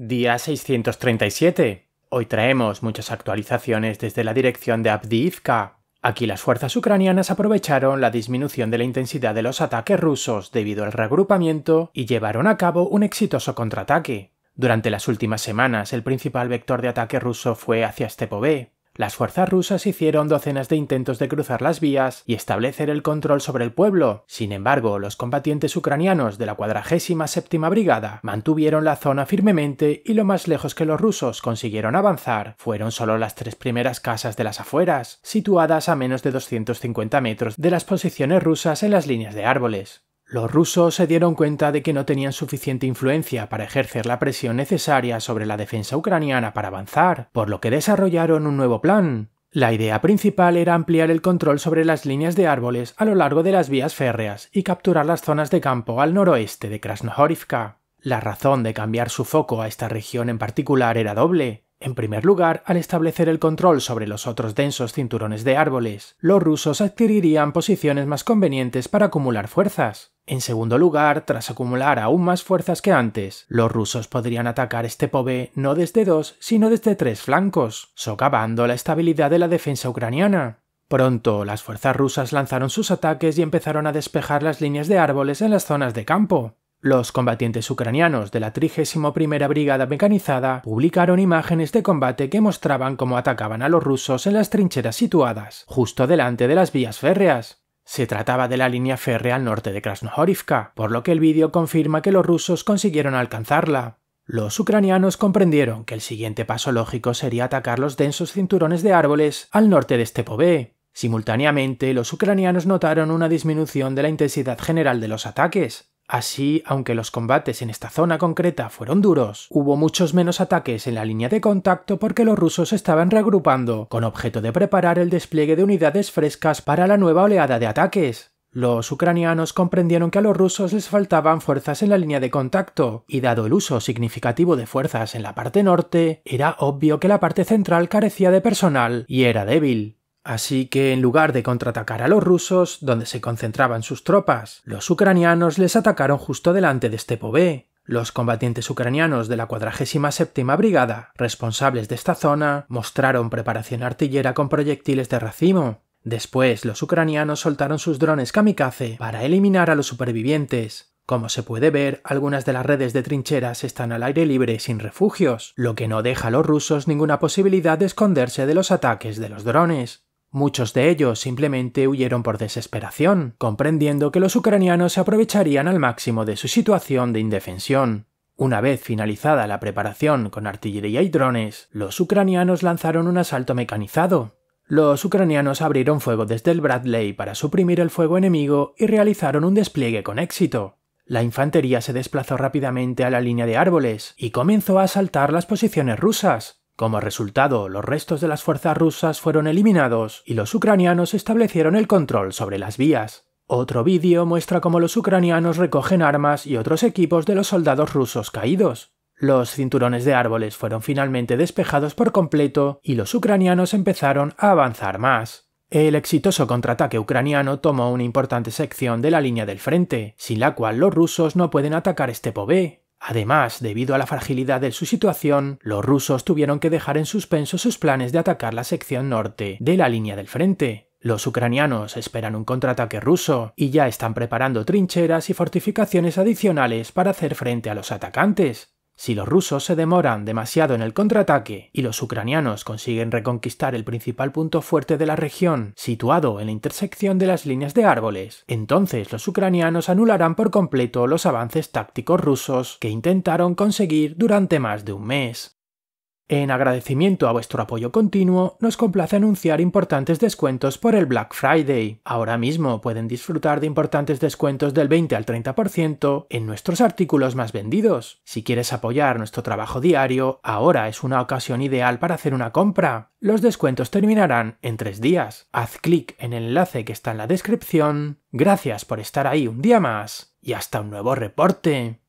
Día 637. Hoy traemos muchas actualizaciones desde la dirección de Avdiivka. Aquí las fuerzas ucranianas aprovecharon la disminución de la intensidad de los ataques rusos debido al reagrupamiento y llevaron a cabo un exitoso contraataque. Durante las últimas semanas, el principal vector de ataque ruso fue hacia Stepove. Las fuerzas rusas hicieron docenas de intentos de cruzar las vías y establecer el control sobre el pueblo. Sin embargo, los combatientes ucranianos de la 47ª Brigada mantuvieron la zona firmemente y lo más lejos que los rusos consiguieron avanzar fueron solo las tres primeras casas de las afueras, situadas a menos de 250 metros de las posiciones rusas en las líneas de árboles. Los rusos se dieron cuenta de que no tenían suficiente influencia para ejercer la presión necesaria sobre la defensa ucraniana para avanzar, por lo que desarrollaron un nuevo plan. La idea principal era ampliar el control sobre las líneas de árboles a lo largo de las vías férreas y capturar las zonas de campo al noroeste de Krasnohorivka. La razón de cambiar su foco a esta región en particular era doble. En primer lugar, al establecer el control sobre los otros densos cinturones de árboles, los rusos adquirirían posiciones más convenientes para acumular fuerzas. En segundo lugar, tras acumular aún más fuerzas que antes, los rusos podrían atacar Stepove no desde dos, sino desde tres flancos, socavando la estabilidad de la defensa ucraniana. Pronto, las fuerzas rusas lanzaron sus ataques y empezaron a despejar las líneas de árboles en las zonas de campo. Los combatientes ucranianos de la 31ª Brigada Mecanizada publicaron imágenes de combate que mostraban cómo atacaban a los rusos en las trincheras situadas, justo delante de las vías férreas. Se trataba de la línea férrea al norte de Krasnohorivka, por lo que el vídeo confirma que los rusos consiguieron alcanzarla. Los ucranianos comprendieron que el siguiente paso lógico sería atacar los densos cinturones de árboles al norte de Stepove. Simultáneamente, los ucranianos notaron una disminución de la intensidad general de los ataques. Así, aunque los combates en esta zona concreta fueron duros, hubo muchos menos ataques en la línea de contacto porque los rusos estaban reagrupando, con objeto de preparar el despliegue de unidades frescas para la nueva oleada de ataques. Los ucranianos comprendieron que a los rusos les faltaban fuerzas en la línea de contacto, y dado el uso significativo de fuerzas en la parte norte, era obvio que la parte central carecía de personal y era débil. Así que, en lugar de contraatacar a los rusos, donde se concentraban sus tropas, los ucranianos les atacaron justo delante de Stepove. Los combatientes ucranianos de la 47ª Brigada, responsables de esta zona, mostraron preparación artillera con proyectiles de racimo. Después, los ucranianos soltaron sus drones kamikaze para eliminar a los supervivientes. Como se puede ver, algunas de las redes de trincheras están al aire libre sin refugios, lo que no deja a los rusos ninguna posibilidad de esconderse de los ataques de los drones. Muchos de ellos simplemente huyeron por desesperación, comprendiendo que los ucranianos se aprovecharían al máximo de su situación de indefensión. Una vez finalizada la preparación con artillería y drones, los ucranianos lanzaron un asalto mecanizado. Los ucranianos abrieron fuego desde el Bradley para suprimir el fuego enemigo y realizaron un despliegue con éxito. La infantería se desplazó rápidamente a la línea de árboles y comenzó a asaltar las posiciones rusas. Como resultado, los restos de las fuerzas rusas fueron eliminados y los ucranianos establecieron el control sobre las vías. Otro vídeo muestra cómo los ucranianos recogen armas y otros equipos de los soldados rusos caídos. Los cinturones de árboles fueron finalmente despejados por completo y los ucranianos empezaron a avanzar más. El exitoso contraataque ucraniano tomó una importante sección de la línea del frente, sin la cual los rusos no pueden atacar Stepove. Además, debido a la fragilidad de su situación, los rusos tuvieron que dejar en suspenso sus planes de atacar la sección norte de la línea del frente. Los ucranianos esperan un contraataque ruso y ya están preparando trincheras y fortificaciones adicionales para hacer frente a los atacantes. Si los rusos se demoran demasiado en el contraataque y los ucranianos consiguen reconquistar el principal punto fuerte de la región, situado en la intersección de las líneas de árboles, entonces los ucranianos anularán por completo los avances tácticos rusos que intentaron conseguir durante más de un mes. En agradecimiento a vuestro apoyo continuo, nos complace anunciar importantes descuentos por el Black Friday. Ahora mismo pueden disfrutar de importantes descuentos del 20 al 30% en nuestros artículos más vendidos. Si quieres apoyar nuestro trabajo diario, ahora es una ocasión ideal para hacer una compra. Los descuentos terminarán en 3 días. Haz clic en el enlace que está en la descripción. Gracias por estar ahí un día más y hasta un nuevo reporte.